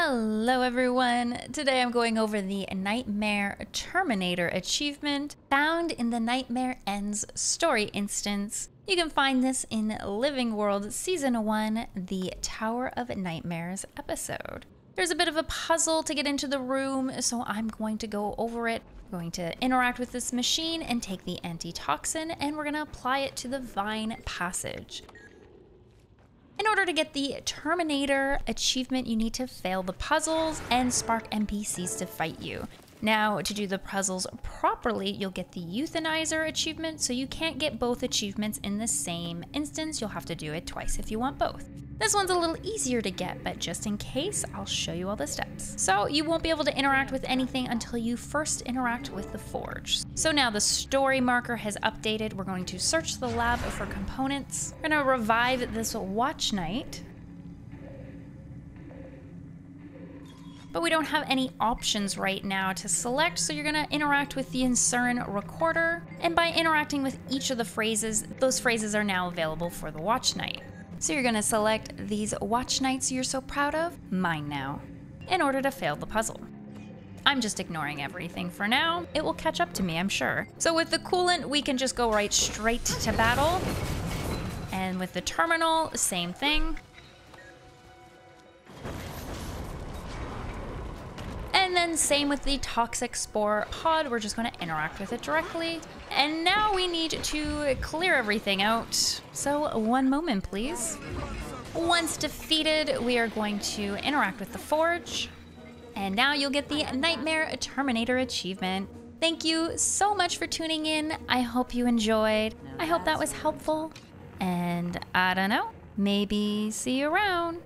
Hello everyone! Today I'm going over the Nightmare Terminator achievement found in the Nightmare Ends story instance. You can find this in Living World Season 1, the Tower of Nightmares episode. There's a bit of a puzzle to get into the room, so I'm going to go over it. We're going to interact with this machine and take the antitoxin, and we're going to apply it to the Vine Passage. In order to get the Terminator achievement, you need to fail the puzzles and spark NPCs to fight you. Now, to do the puzzles properly, you'll get the Euthanizer achievement, so you can't get both achievements in the same instance. You'll have to do it twice if you want both. This one's a little easier to get, but just in case, I'll show you all the steps. So you won't be able to interact with anything until you first interact with the forge. So now the story marker has updated. We're going to search the lab for components. We're gonna revive this Watchknight, but we don't have any options right now to select, so you're gonna interact with the Incern Recorder. And by interacting with each of the phrases, those phrases are now available for the Watchknight. So you're gonna select these Watchknights you're so proud of, mine now, in order to fail the puzzle. I'm just ignoring everything for now. It will catch up to me, I'm sure. So with the coolant, we can just go right straight to battle. And with the terminal, same thing. And then same with the toxic spore pod, we're just gonna interact with it directly. And now we need to clear everything out. So one moment, please. Once defeated, we are going to interact with the forge. And now you'll get the Nightmare Terminator achievement. Thank you so much for tuning in. I hope you enjoyed. I hope that was helpful. And I don't know, maybe see you around.